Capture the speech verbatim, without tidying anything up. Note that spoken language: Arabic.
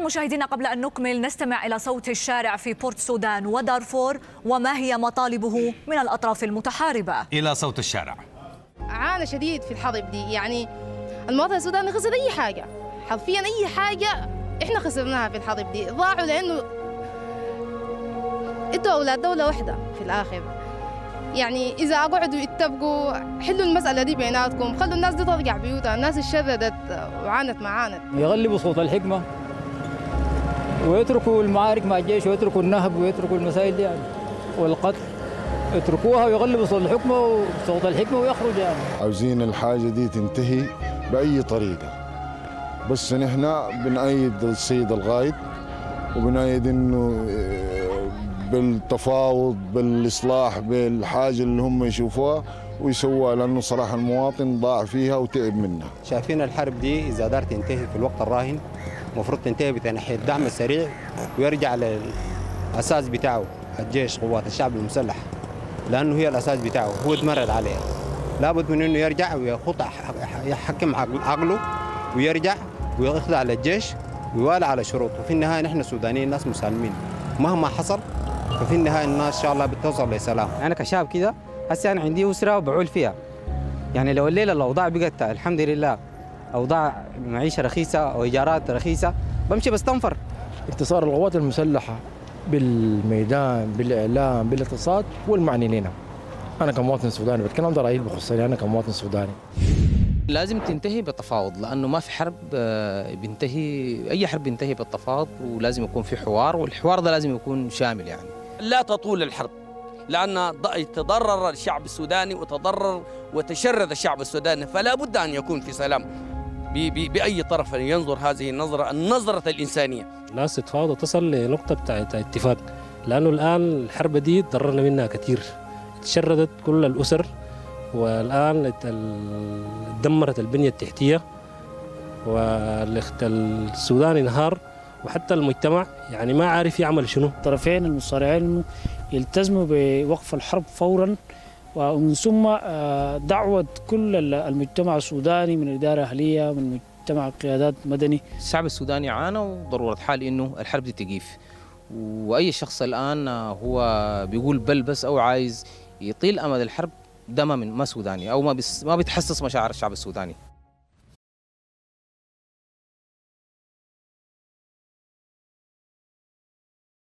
مشاهدينا، قبل أن نكمل نستمع إلى صوت الشارع في بورتسودان ودارفور وما هي مطالبه من الأطراف المتحاربة. إلى صوت الشارع. عانى شديد في الحرب دي، يعني المواطن السوداني خسر أي حاجة، حرفيا أي حاجة إحنا خسرناها في الحرب دي، ضاعوا لأنه أنتوا أولاد دولة واحدة في الآخر. يعني إذا أقعدوا يتفقوا حلوا المسألة دي بيناتكم، خلوا الناس دي ترجع بيوتها، الناس الشردت وعانت ما عانت. يغلبوا صوت الحكمة ويتركوا المعارك مع الجيش ويتركوا النهب ويتركوا المسائل دي يعني والقتل، يتركوها ويغلبوا صوت الحكمة وصوت الحكمة ويخرج يعني. عاوزين الحاجة دي تنتهي بأي طريقة، بس نحن بنأيد السيد الغايد وبنأيد إنه بالتفاوض بالإصلاح بالحاجة اللي هم يشوفوها ويسووها، لأنه صراحة المواطن ضاع فيها وتعب منها. شايفين الحرب دي إذا دارت تنتهي في الوقت الراهن المفروض تنتهي بتنحي الدعم السريع ويرجع للأساس بتاعه الجيش قوات الشعب المسلح، لأنه هي الأساس بتاعه هو اتمرد عليها، لابد من أنه يرجع ويخط يحكم عقله ويرجع ويخضع للجيش ويوالي على شروطه. وفي النهاية نحن السودانيين ناس مسالمين مهما حصل، ففي النهاية الناس إن شاء الله بتوصل لسلام. أنا كشاب كده هسه أنا عندي أسرة وبعول فيها، يعني لو الليلة الأوضاع بقت الحمد لله أوضاع معيشة رخيصة أو إيجارات رخيصة بمشي بستنفر. انتصار القوات المسلحة بالميدان بالإعلام بالاقتصاد والمعنيين. أنا كمواطن سوداني بتكلم، ده رأيي بخصني أنا كمواطن سوداني. لازم تنتهي بالتفاوض، لأنه ما في حرب بينتهي، أي حرب بينتهي بالتفاوض، ولازم يكون في حوار، والحوار ده لازم يكون شامل يعني. لا تطول الحرب، لأن تضرر الشعب السوداني وتضرر وتشرد الشعب السوداني، فلا بد أن يكون في سلام. بأي طرف ينظر هذه النظرة، النظرة الإنسانية. الناس تتفاوض وتصل لنقطة بتاعت اتفاق، لأنه الآن الحرب دي ضررنا منها كثير، تشردت كل الأسر، والآن دمرت البنية التحتية، والسودان انهار، وحتى المجتمع يعني ما عارف يعمل شنو. الطرفين المصارعين يلتزموا بوقف الحرب فوراً، ومن ثم دعوة كل المجتمع السوداني من الإدارة الأهلية من مجتمع القيادات المدني. الشعب السوداني عانى، وضرورة حال إنه الحرب دي تقيف، وأي شخص الآن هو بيقول بل بس أو عايز يطيل أمد الحرب ده ما من ما سوداني أو ما ما بيتحسس مشاعر الشعب السوداني.